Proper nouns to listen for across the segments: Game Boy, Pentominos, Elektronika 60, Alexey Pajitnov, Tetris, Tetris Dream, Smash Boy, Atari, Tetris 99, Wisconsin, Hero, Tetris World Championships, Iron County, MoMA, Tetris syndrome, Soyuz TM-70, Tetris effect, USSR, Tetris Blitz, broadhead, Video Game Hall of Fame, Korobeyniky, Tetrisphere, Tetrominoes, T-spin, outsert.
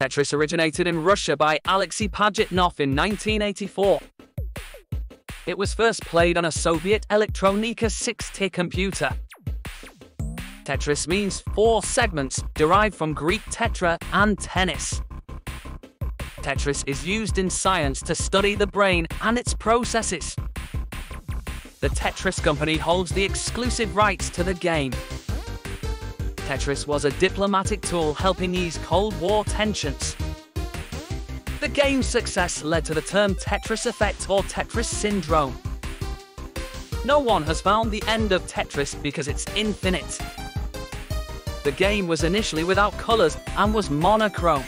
Tetris originated in Russia by Alexey Pajitnov in 1984. It was first played on a Soviet Elektronika 60 computer. Tetris means four segments, derived from Greek tetra and tennis. Tetris is used in science to study the brain and its processes. The Tetris company holds the exclusive rights to the game. Tetris was a diplomatic tool helping ease Cold War tensions. The game's success led to the term Tetris effect or Tetris syndrome. No one has found the end of Tetris because it's infinite. The game was initially without colors and was monochrome.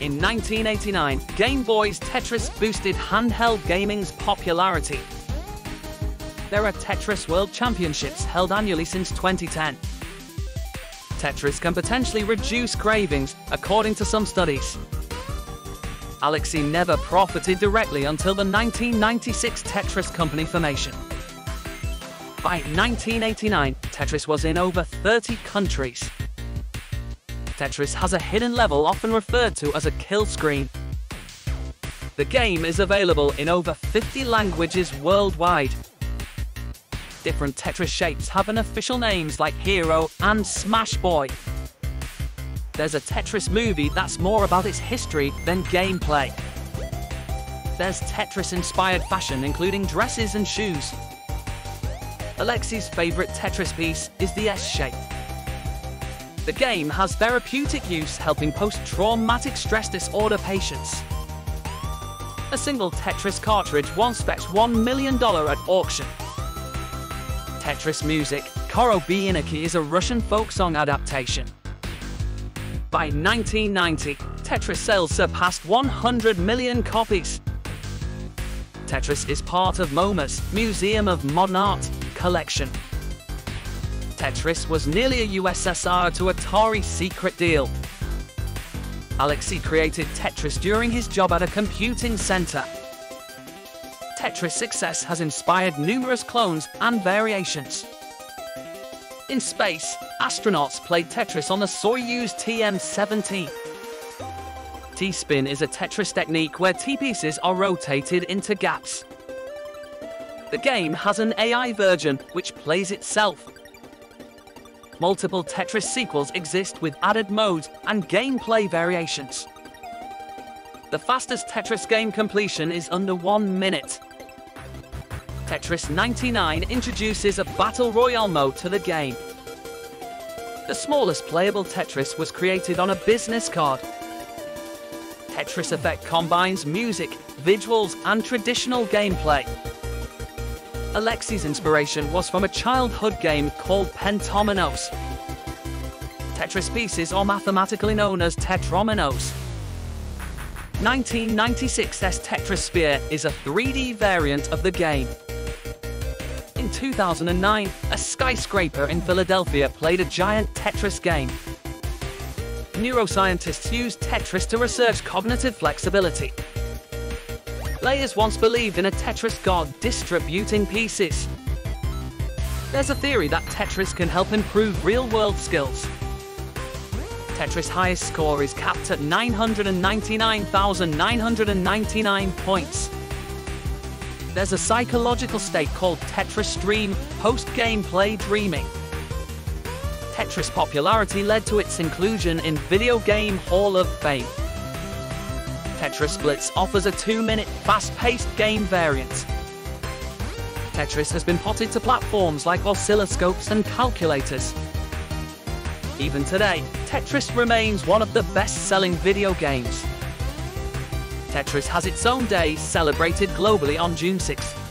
In 1989, Game Boy's Tetris boosted handheld gaming's popularity. There are Tetris World Championships held annually since 2010. Tetris can potentially reduce cravings, according to some studies. Alexey never profited directly until the 1996 Tetris company formation. By 1989, Tetris was in over 30 countries. Tetris has a hidden level often referred to as a kill screen. The game is available in over 50 languages worldwide. Different Tetris shapes have unofficial names like Hero and Smash Boy. There's a Tetris movie that's more about its history than gameplay. There's Tetris-inspired fashion, including dresses and shoes. Alexey's favorite Tetris piece is the S shape. The game has therapeutic use, helping post-traumatic stress disorder patients. A single Tetris cartridge once fetched $1 million at auction. Tetris music, Korobeyniky, is a Russian folk song adaptation. By 1990, Tetris sales surpassed 100 million copies. Tetris is part of MoMA's Museum of Modern Art collection. Tetris was nearly a USSR to Atari secret deal. Alexey created Tetris during his job at a computing center. Tetris' success has inspired numerous clones and variations. In space, astronauts played Tetris on the Soyuz TM-70. T-spin is a Tetris technique where T-pieces are rotated into gaps. The game has an AI version which plays itself. Multiple Tetris sequels exist with added modes and gameplay variations. The fastest Tetris game completion is under 1 minute. Tetris 99 introduces a Battle Royale mode to the game. The smallest playable Tetris was created on a business card. Tetris Effect combines music, visuals, and traditional gameplay. Alexey's inspiration was from a childhood game called Pentominos. Tetris pieces are mathematically known as Tetrominoes. 1996's Tetrisphere is a 3D variant of the game. In 2009, a skyscraper in Philadelphia played a giant Tetris game. Neuroscientists used Tetris to research cognitive flexibility. Players once believed in a Tetris god distributing pieces. There's a theory that Tetris can help improve real-world skills. Tetris' highest score is capped at 999,999 points. There's a psychological state called Tetris Dream, post-gameplay dreaming. Tetris' popularity led to its inclusion in Video Game Hall of Fame. Tetris Blitz offers a 2-minute, fast-paced game variant. Tetris has been ported to platforms like oscilloscopes and calculators. Even today, Tetris remains one of the best-selling video games. Tetris has its own day, celebrated globally on June 6th.